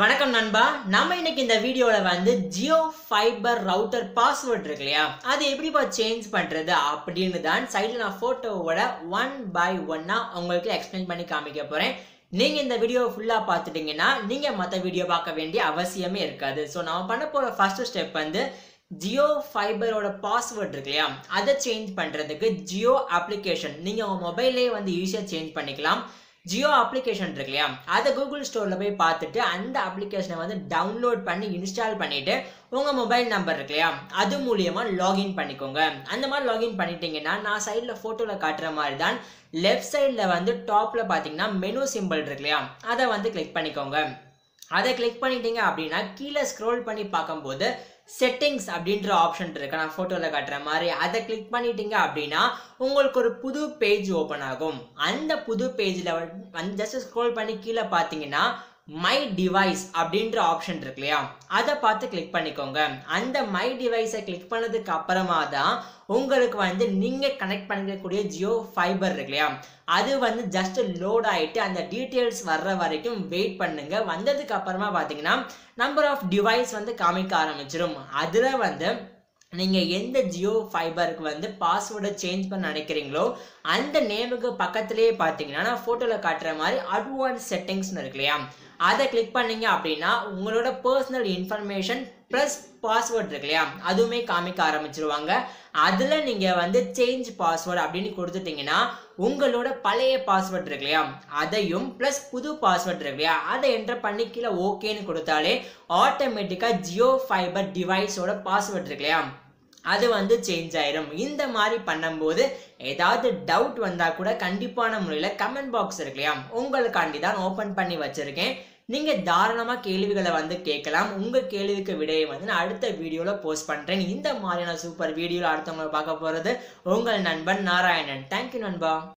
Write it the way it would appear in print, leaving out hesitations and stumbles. வணக்கம் நண்பா, நாம இன்னைக்கு இந்த வீடியோல வந்து Jio ஃபைபர் ரவுட்டர் பாஸ்வேர்ட் இருக்குலையா, அது எப்படிப்பா சேஞ்ச் பண்றது அப்படினு தான் சைடுல நான் போட்டோவோட 1 பை 1 உங்களுக்கு எக்ஸ்பிளைன் பண்ணி காமிக்க போறேன். நீங்க இந்த வீடியோ ஃபுல்லா பார்த்துட்டீங்கன்னா நீங்க மத்த வீடியோ பார்க்க வேண்டிய அவசியமே இருக்காது. சோ நாம பண்ண போற ஃபர்ஸ்ட் ஸ்டெப் வந்து Jio ஃபைபரோட பாஸ்வேர்ட் இருக்குலையா, அதை சேஞ்ச் பண்றதுக்கு Jio அப்ளிகேஷன் நீங்க உங்க மொபைல்லே வந்து ஈஸியா சேஞ்ச் பண்ணிக்கலாம். Jio application இருக்குலையா, அதை Google ஸ்டோர்ல போய் பார்த்துட்டு அந்த அப்ளிகேஷனை வந்து டவுன்லோட் பண்ணி இன்ஸ்டால் பண்ணிட்டு உங்க மொபைல் நம்பர் இருக்குலையா அது மூலமா லாகின் பண்ணிக்கோங்க. அந்த மாதிரி லாகின் பண்ணிட்டீங்கன்னா நான் சைடில் ஃபோட்டோவில் காட்டுற மாதிரி தான் லெஃப்ட் சைடில் வந்து டாப்பில் பார்த்தீங்கன்னா மெனு சிம்பிள் இருக்குலையா, அதை வந்து கிளிக் பண்ணிக்கோங்க. அதை கிளிக் பண்ணிட்டீங்க அப்படின்னா கீழே ஸ்க்ரோல் பண்ணி பார்க்கும்போது செட்டிங்ஸ் அப்படின்ற ஆப்ஷன் இருக்கு, நான் ஃபோட்டோவில் காட்டுற மாதிரி. அதை கிளிக் பண்ணிட்டீங்க அப்படின்னா உங்களுக்கு ஒரு புது பேஜ் ஓப்பன் ஆகும். அந்த புது பேஜில் வந்து ஜஸ்ட் ஸ்க்ரோல் பண்ணி கீழே பார்த்தீங்கன்னா மை டிவைஸ் அப்படின்ற ஆப்ஷன் இருக்கு இல்லையா, அதை பார்த்து கிளிக் பண்ணிக்கோங்க. அந்த மை டிவைஸை கிளிக் பண்ணதுக்கு அப்புறமா தான் உங்களுக்கு வந்து நீங்கள் கனெக்ட் பண்ணிக்கக்கூடிய Jio ஃபைபர் இருக்கு இல்லையா, அது வந்து ஜஸ்ட் லோட் ஆகிட்டு அந்த டீட்டெயில்ஸ் வர்ற வரைக்கும் வெயிட் பண்ணுங்க. வந்ததுக்கு அப்புறமா பார்த்தீங்கன்னா நம்பர் ஆஃப் டிவைஸ் வந்து காமிக்க ஆரம்பிச்சிடும். அதில் வந்து நீங்கள் எந்த Jio ஃபைபருக்கு வந்து பாஸ்வேர்டை சேஞ்ச் பண்ண நினைக்கிறீங்களோ அந்த நேமுக்கு பக்கத்துலேயே பார்த்தீங்கன்னா நான் ஃபோட்டோவில் காட்டுற மாதிரி அட்வான்ஸ் செட்டிங்ஸ்னு இருக்கு இல்லையா, அதை கிளிக் பண்ணிங்க அப்படின்னா உங்களோட பர்சனல் இன்ஃபர்மேஷன் ப்ளஸ் பாஸ்வேர்ட் இருக்கு இல்லையா அதுவுமே காமிக்க ஆரம்பிச்சிருவாங்க. அதில் நீங்கள் வந்து சேஞ்ச் பாஸ்வேர்டு அப்படின்னு கொடுத்துட்டிங்கன்னா உங்களோட பழைய பாஸ்வேர்ட் இருக்கு இல்லையா அதையும் ப்ளஸ் புது பாஸ்வேர்ட் இருக்கு இல்லையா அதை என்ட்ரு பண்ணி கீழே ஓகேன்னு கொடுத்தாலே ஆட்டோமேட்டிக்காக Jio ஃபைபர் டிவைஸோட பாஸ்வேர்ட் இருக்கு இல்லையா அது வந்து சேஞ்ச் ஆயிரும். இந்த மாதிரி பண்ணும்போது ஏதாவது டவுட் வந்தால் கூட கண்டிப்பான முறையில் கமெண்ட் பாக்ஸ் இருக்கு இல்லையா உங்களுக்காண்டி தான் ஓப்பன் பண்ணி வச்சுருக்கேன், நீங்கள் தாராளமாக கேள்விகளை வந்து கேட்கலாம். உங்கள் கேள்விக்கு விடையை வந்து நான் அடுத்த வீடியோவில் போஸ்ட் பண்ணுறேன். இந்த மாதிரியான சூப்பர் வீடியோவில் அடுத்தவங்களை பார்க்க போகிறது உங்கள் நண்பன் நாராயணன். தேங்க்யூ நண்பா.